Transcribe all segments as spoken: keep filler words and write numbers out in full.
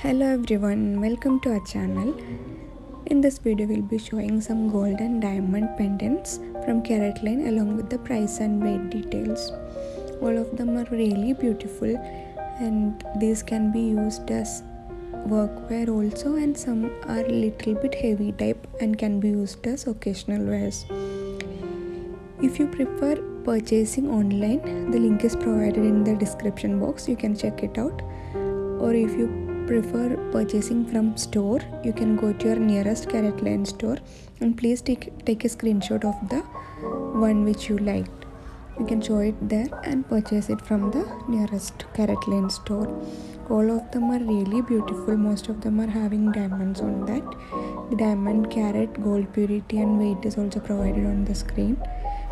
Hello everyone, welcome to our channel. In this video we'll be showing some gold and diamond pendants from CaratLane along with the price and weight details. All of them are really beautiful and these can be used as workwear also, and some are little bit heavy type and can be used as occasional wears. If you prefer purchasing online, the link is provided in the description box, you can check it out. Or if you prefer purchasing from store, you can go to your nearest CaratLane store and please take, take a screenshot of the one which you liked. You can show it there and purchase it from the nearest CaratLane store. All of them are really beautiful. Most of them are having diamonds on that. The diamond, carat, gold purity and weight is also provided on the screen.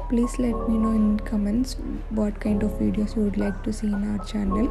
Please let me know in comments what kind of videos you would like to see in our channel.